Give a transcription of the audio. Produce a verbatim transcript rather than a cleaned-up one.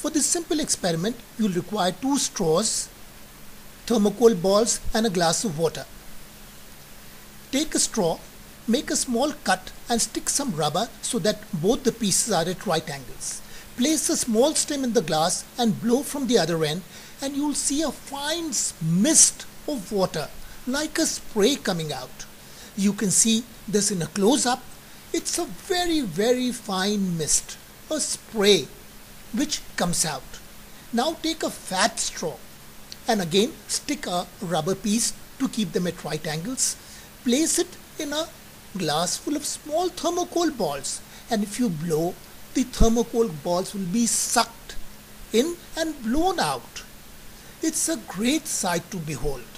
For this simple experiment, you will require two straws, thermocol balls and a glass of water. Take a straw, make a small cut and stick some rubber so that both the pieces are at right angles. Place a small stem in the glass and blow from the other end, and you will see a fine mist of water like a spray coming out. You can see this in a close-up. It's a very very fine mist, a spray which comes out. Now take a fat straw and again stick a rubber piece to keep them at right angles. Place it in a glass full of small thermocol balls, and if you blow, the thermocol balls will be sucked in and blown out. It's a great sight to behold.